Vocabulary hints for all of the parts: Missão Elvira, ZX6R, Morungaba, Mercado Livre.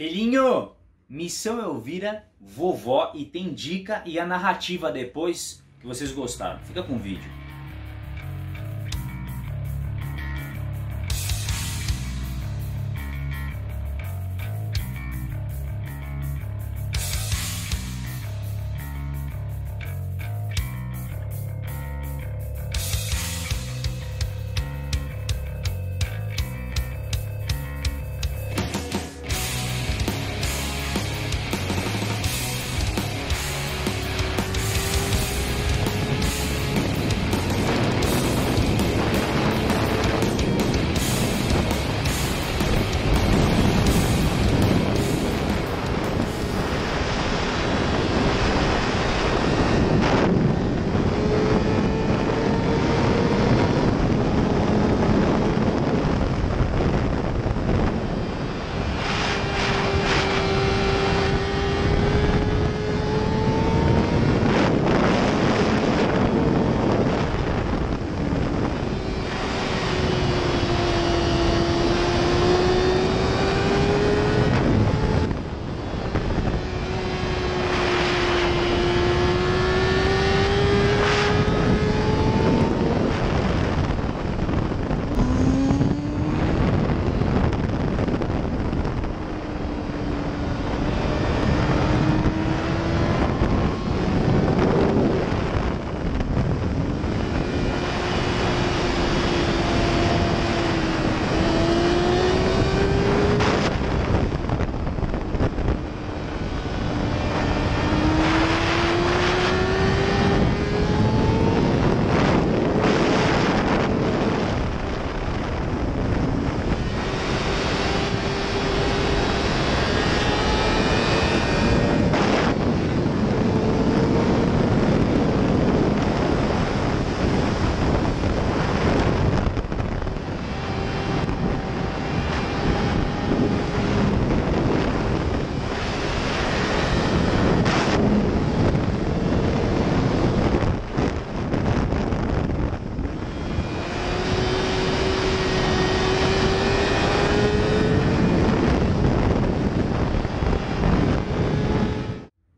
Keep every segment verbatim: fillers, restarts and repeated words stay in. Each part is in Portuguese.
Filhinho, Missão Elvira, vovó, e tem dica e a narrativa depois que vocês gostaram. Fica com o vídeo.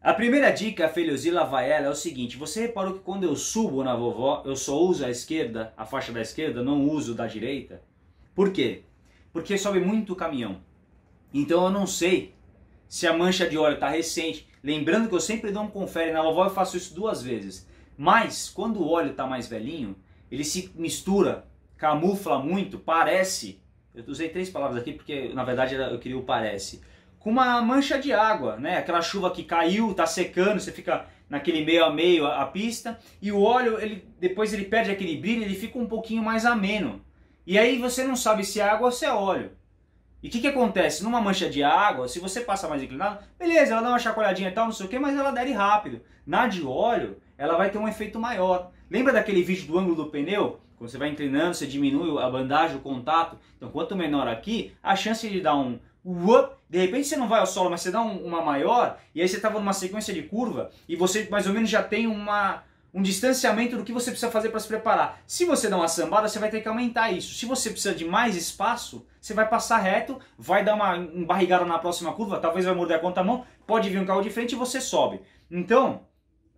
A primeira dica, Feliozila, vai ela, é o seguinte: você reparou que quando eu subo na vovó, eu só uso a esquerda, a faixa da esquerda, não uso da direita? Por quê? Porque sobe muito o caminhão. Então eu não sei se a mancha de óleo está recente. Lembrando que eu sempre dou um confere na vovó, eu faço isso duas vezes. Mas quando o óleo está mais velhinho, ele se mistura, camufla muito, parece... Eu usei três palavras aqui porque na verdade eu queria o parece... com uma mancha de água, né? Aquela chuva que caiu, tá secando, você fica naquele meio a meio a, a pista, e o óleo, ele, depois ele perde aquele brilho, ele fica um pouquinho mais ameno. E aí você não sabe se é água ou se é óleo. E o que que acontece? Numa mancha de água, se você passa mais inclinado, beleza, ela dá uma chacoalhadinha e tal, não sei o que, mas ela adere rápido. Na de óleo, ela vai ter um efeito maior. Lembra daquele vídeo do ângulo do pneu? Quando você vai inclinando, você diminui a bandagem, o contato. Então quanto menor aqui, a chance de dar um... de repente você não vai ao solo, mas você dá um, uma maior, e aí você estava numa sequência de curva e você mais ou menos já tem uma, um distanciamento do que você precisa fazer para se preparar. Se você dá uma sambada, você vai ter que aumentar isso. Se você precisa de mais espaço, você vai passar reto, vai dar uma barrigada na próxima curva, talvez vai morder a conta-mão, pode vir um carro de frente e você sobe. Então,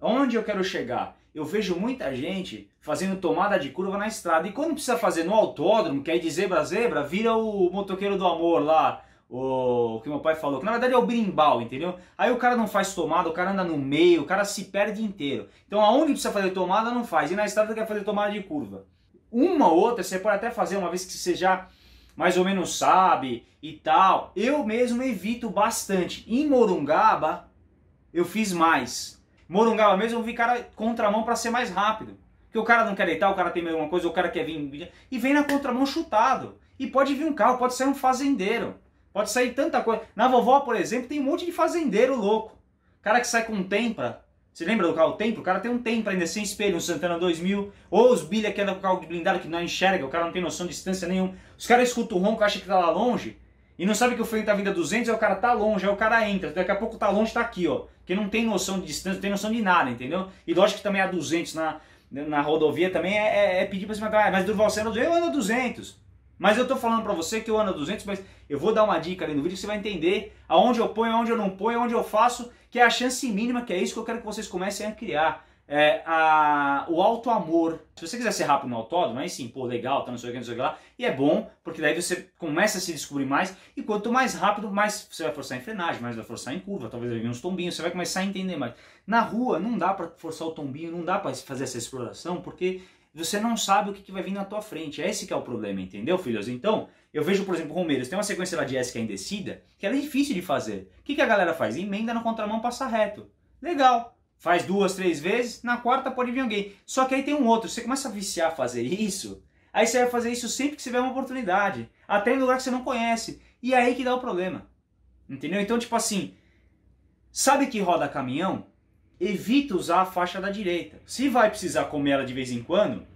onde eu quero chegar? Eu vejo muita gente fazendo tomada de curva na estrada, e quando precisa fazer no autódromo, que aí de zebra a zebra, vira o motoqueiro do amor lá, o que meu pai falou, que na verdade é o brimbal, entendeu? Aí o cara não faz tomada, o cara anda no meio, o cara se perde inteiro. Então aonde precisa fazer tomada, não faz. E na estrada quer fazer tomada de curva. Uma ou outra você pode até fazer, uma vez que você já mais ou menos sabe e tal. Eu mesmo evito bastante. Em Morungaba, eu fiz mais. Morungaba mesmo, eu vi cara contramão para ser mais rápido. Porque o cara não quer deitar, o cara tem alguma coisa, o cara quer vir... E vem na contramão chutado. E pode vir um carro, pode sair um fazendeiro. Pode sair tanta coisa. Na vovó, por exemplo, tem um monte de fazendeiro louco. Cara que sai com um Tempra. Você lembra do carro Tempra? O cara tem um Tempra ainda sem espelho, um Santana dois mil. Ou os bilha que andam com carro blindado que não enxerga, o cara não tem noção de distância nenhuma. Os caras escutam o ronco, acham que tá lá longe. E não sabe que o freio tá vindo a duzentos, aí o cara tá longe, aí o cara entra. Daqui a pouco tá longe, tá aqui, ó. Porque não tem noção de distância, não tem noção de nada, entendeu? E lógico que também a duzentos na, na rodovia também é, é, é pedir pra você mandar. Mas Durval Senna, eu ando a duzentos. Mas eu tô falando pra você que eu ando a duzentos, mas eu vou dar uma dica ali no vídeo que você vai entender aonde eu ponho, aonde eu não ponho, aonde eu faço, que é a chance mínima, que é isso que eu quero que vocês comecem a criar. É, a, o auto-amor. Se você quiser ser rápido no autódromo, aí sim, pô, legal, tá, não sei o que, não sei o que lá. E é bom, porque daí você começa a se descobrir mais. E quanto mais rápido, mais você vai forçar em frenagem, mais vai forçar em curva, talvez vai vir uns tombinhos, você vai começar a entender mais. Na rua, não dá pra forçar o tombinho, não dá pra fazer essa exploração, porque você não sabe o que, que vai vir na tua frente. É esse que é o problema, entendeu, filhos? Então, eu vejo, por exemplo, o Romeiros, tem uma sequência lá de S que é indecida, que ela é difícil de fazer. O que, que a galera faz? Emenda na contramão, passa reto. Legal. Faz duas, três vezes, na quarta pode vir alguém. Só que aí tem um outro, você começa a viciar a fazer isso, aí você vai fazer isso sempre que você tiver uma oportunidade, até em lugar que você não conhece. E é aí que dá o problema, entendeu? Então, tipo assim, sabe que roda caminhão? Evita usar a faixa da direita. Se vai precisar comer ela de vez em quando,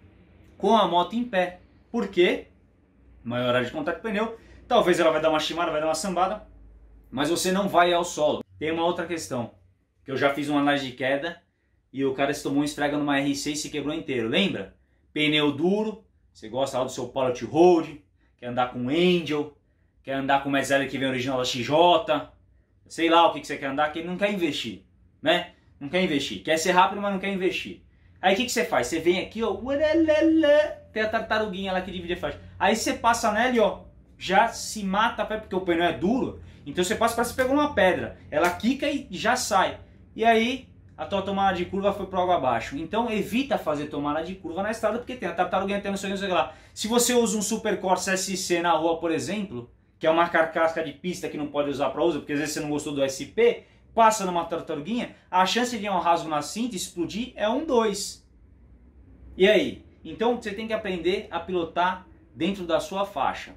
com a moto em pé. Por quê? Maior área de contato com o pneu, talvez ela vai dar uma chimada, vai dar uma sambada, mas você não vai ao solo. Tem uma outra questão. Eu já fiz uma análise de queda e o cara se tomou um estraga numa R seis e se quebrou inteiro. Lembra? Pneu duro, você gosta lá do seu Pilot Road, quer andar com Angel, quer andar com o Mazzelli que vem original da X J, sei lá o que, que você quer andar, que ele não quer investir, né? Não quer investir. Quer ser rápido, mas não quer investir. Aí o que, que você faz? Você vem aqui, ó, tem a tartaruguinha lá que divide a faixa. Aí você passa nela e ó, já se mata a pé, porque o pneu é duro, então você passa para se pegar uma pedra, ela quica e já sai. E aí, a tua tomada de curva foi para água abaixo. Então, evita fazer tomada de curva na estrada, porque tem a tartaruga até no seu lá. Se você usa um Super Corsa S C na rua, por exemplo, que é uma carcasca de pista que não pode usar para uso, porque às vezes você não gostou do S P, passa numa tartaruguinha, a chance de um rasgo na cinta explodir é um dois. E aí? Então, você tem que aprender a pilotar dentro da sua faixa,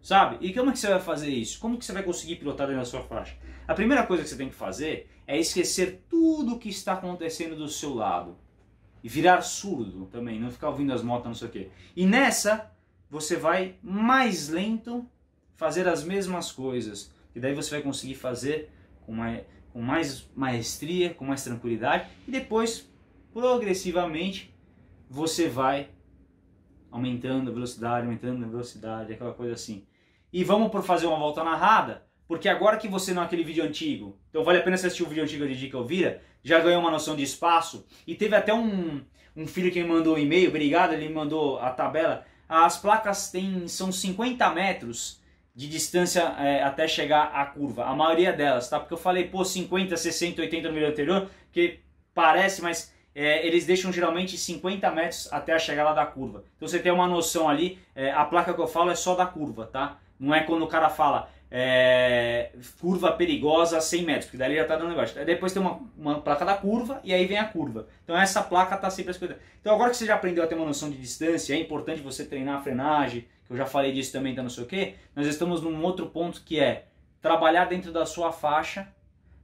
sabe? E como que você vai fazer isso? Como que você vai conseguir pilotar dentro da sua faixa? A primeira coisa que você tem que fazer é esquecer tudo o que está acontecendo do seu lado. E virar surdo também, não ficar ouvindo as motos, não sei o quê. E nessa, você vai mais lento fazer as mesmas coisas. E daí você vai conseguir fazer com mais, com mais maestria, com mais tranquilidade. E depois, progressivamente, você vai aumentando a velocidade, aumentando a velocidade, aquela coisa assim. E vamos por fazer uma volta narrada? Porque agora que você, naquele vídeo antigo, então vale a pena assistir o vídeo antigo de Dica Elvira, já ganhou uma noção de espaço, e teve até um, um filho que me mandou um e-mail, obrigado, ele me mandou a tabela, as placas têm, são cinquenta metros de distância é, até chegar à curva, a maioria delas, tá? Porque eu falei, pô, cinquenta, sessenta, oitenta no vídeo anterior, que parece, mas é, eles deixam geralmente cinquenta metros até a chegada da curva. Então você tem uma noção ali, é, a placa que eu falo é só da curva, tá? Não é quando o cara fala... É, curva perigosa a cem metros, porque daí já está dando negócio. Aí depois tem uma, uma placa da curva e aí vem a curva. Então essa placa está sempre escondida. Então agora que você já aprendeu a ter uma noção de distância, é importante você treinar a frenagem, que eu já falei disso também, então não sei o que, nós estamos num outro ponto que é trabalhar dentro da sua faixa,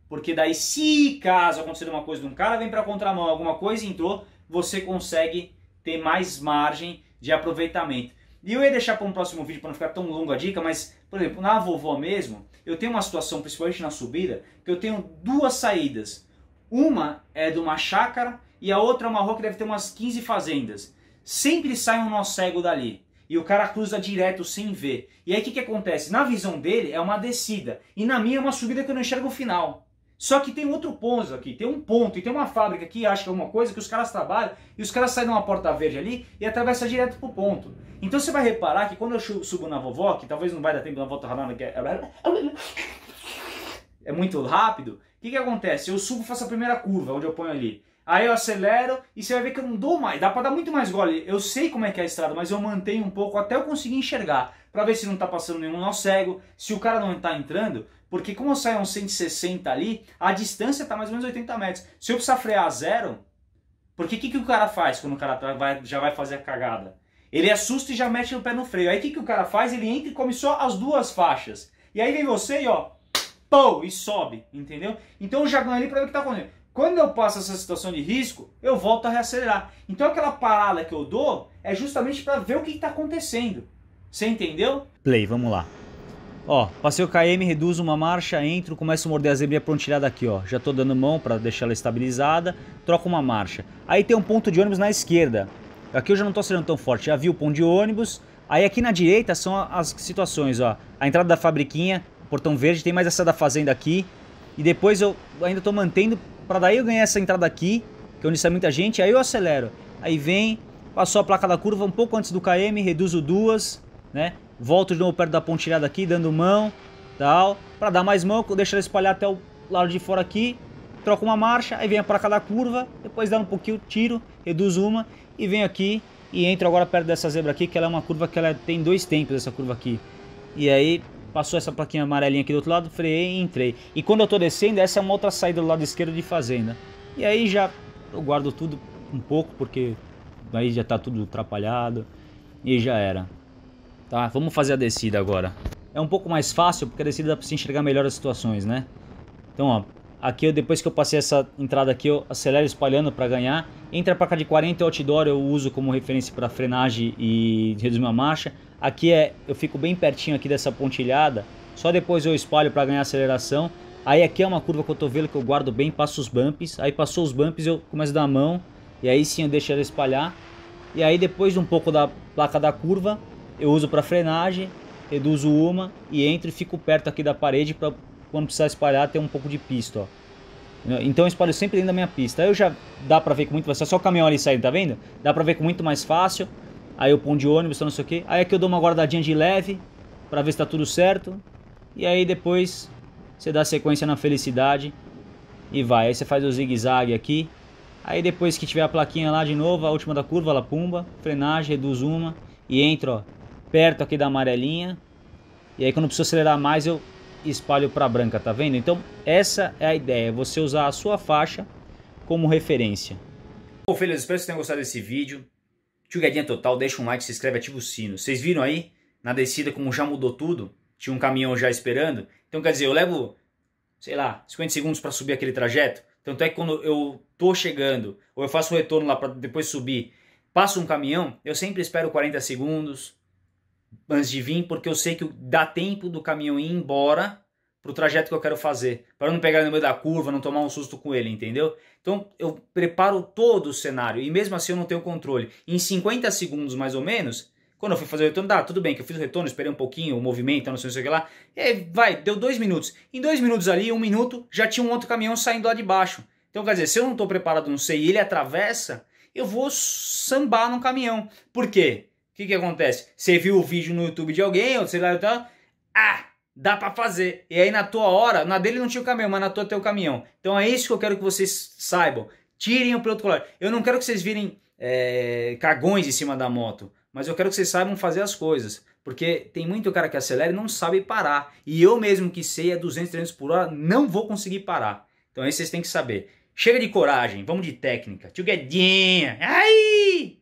porque daí se caso acontecer uma coisa de um cara, vem para a contramão, alguma coisa entrou, você consegue ter mais margem de aproveitamento. E eu ia deixar para um próximo vídeo para não ficar tão longa a dica, mas, por exemplo, na vovó mesmo, eu tenho uma situação, principalmente na subida, que eu tenho duas saídas. Uma é de uma chácara e a outra é uma rua que deve ter umas quinze fazendas. Sempre sai um nó cego dali. E o cara cruza direto sem ver. E aí o que, que acontece? Na visão dele é uma descida. E na minha é uma subida que eu não enxergo o final. Só que tem outro ponto aqui, tem um ponto, e tem uma fábrica que acha que é alguma coisa, que os caras trabalham, e os caras saem de uma porta verde ali e atravessam direto pro ponto. Então você vai reparar que quando eu subo na vovó, que talvez não vai dar tempo na volta rodada, que é... é muito rápido, o que, que acontece? Eu subo, faço a primeira curva, onde eu ponho ali. Aí eu acelero, e você vai ver que eu não dou mais, dá pra dar muito mais gole. Eu sei como é que é a estrada, mas eu mantenho um pouco até eu conseguir enxergar, pra ver se não tá passando nenhum nó cego, se o cara não tá entrando... Porque como eu saio uns cento e sessenta ali, a distância está mais ou menos oitenta metros. Se eu precisar frear a zero, porque o que, que o cara faz quando o cara vai, já vai fazer a cagada? Ele assusta e já mete o pé no freio. Aí o que, que o cara faz? Ele entra e come só as duas faixas. E aí vem você e ó, pô, e sobe, entendeu? Então eu já ganho ali para ver o que está acontecendo. Quando eu passo essa situação de risco, eu volto a reacelerar. Então aquela parada que eu dou é justamente para ver o que está acontecendo. Você entendeu? Play, vamos lá. Ó, passei o K M, reduzo uma marcha, entro, começo a morder a zebrinha pra não tirar daqui, ó. Já tô dando mão pra deixar ela estabilizada, troco uma marcha. Aí tem um ponto de ônibus na esquerda. Aqui eu já não tô acelerando tão forte, já vi o ponto de ônibus, Aí aqui na direita são as situações, ó. A entrada da fabriquinha, portão verde, tem mais essa da fazenda aqui. E depois eu ainda tô mantendo, pra daí eu ganhar essa entrada aqui, que é onde sai muita gente. Aí eu acelero. Aí vem, passou a placa da curva um pouco antes do K M, reduzo duas, né? Volto de novo perto da pontilhada aqui, dando mão, tal. Pra dar mais mão, eu deixo ela espalhar até o lado de fora aqui. Troco uma marcha, aí vem a placa da curva, depois dá um pouquinho, tiro, reduzo uma e venho aqui e entro agora perto dessa zebra aqui, que ela é uma curva que ela tem dois tempos, essa curva aqui. E aí passou essa plaquinha amarelinha aqui do outro lado, freiei e entrei. E quando eu tô descendo, essa é uma outra saída do lado esquerdo de fazenda. E aí já eu guardo tudo um pouco, porque aí já tá tudo atrapalhado e já era. Tá, vamos fazer a descida agora. É um pouco mais fácil, porque a descida dá pra se enxergar melhor as situações, né? Então, ó, aqui eu, depois que eu passei essa entrada aqui, eu acelero espalhando pra ganhar. Entre a placa de quarenta e o outdoor eu uso como referência pra frenagem e reduzir minha marcha. Aqui é, eu fico bem pertinho aqui dessa pontilhada. Só depois eu espalho pra ganhar aceleração. Aí aqui é uma curva cotovelo que eu guardo bem, passo os bumps. Aí passou os bumps, eu começo a dar a mão. E aí sim eu deixo ela espalhar. E aí depois um pouco da placa da curva, eu uso para frenagem, reduzo uma e entro e fico perto aqui da parede para quando precisar espalhar ter um pouco de pista, ó. Então eu espalho sempre dentro da minha pista. Aí eu já dá para ver com muito mais fácil, só o caminhão ali saindo, tá vendo? Dá para ver com muito mais fácil. Aí eu ponho de ônibus, não sei o que. Aí aqui eu dou uma guardadinha de leve para ver se tá tudo certo. E aí depois você dá sequência na felicidade e vai. Aí você faz o zigue-zague aqui. Aí depois que tiver a plaquinha lá de novo, a última da curva, ela pumba, frenagem, reduz uma e entra, ó, perto aqui da amarelinha. E aí quando eu preciso acelerar mais eu espalho para branca, tá vendo? Então essa é a ideia, você usar a sua faixa como referência. Bom, filhos, espero que vocês tenham gostado desse vídeo. Tchugadinha total, deixa um like, se inscreve, ativa o sino. Vocês viram aí, na descida como já mudou tudo, tinha um caminhão já esperando. Então quer dizer, eu levo, sei lá, cinquenta segundos para subir aquele trajeto. Tanto é que quando eu tô chegando, ou eu faço o retorno lá para depois subir, passo um caminhão, eu sempre espero quarenta segundos... antes de vir, porque eu sei que dá tempo do caminhão ir embora pro trajeto que eu quero fazer, para não pegar no meio da curva, não tomar um susto com ele, entendeu? Então eu preparo todo o cenário e mesmo assim eu não tenho controle. Em cinquenta segundos mais ou menos, quando eu fui fazer o retorno, dá, tudo bem que eu fiz o retorno, esperei um pouquinho, o movimento, não sei o que lá, e aí, vai, deu dois minutos. Em dois minutos ali, um minuto, já tinha um outro caminhão saindo lá de baixo. Então quer dizer, se eu não estou preparado, não sei, e ele atravessa, eu vou sambar no caminhão. Por quê? O que, que acontece? Você viu o vídeo no YouTube de alguém, ou sei lá, tal, ah, dá pra fazer. E aí na tua hora, na dele não tinha o caminhão, mas na tua tem o caminhão. Então é isso que eu quero que vocês saibam. Tirem o protocolo. Eu não quero que vocês virem é, cagões em cima da moto, mas eu quero que vocês saibam fazer as coisas. Porque tem muito cara que acelera e não sabe parar. E eu mesmo que sei a duzentos, trezentos por hora, não vou conseguir parar. Então isso vocês têm que saber. Chega de coragem, vamos de técnica. Tchugadinha. Ai!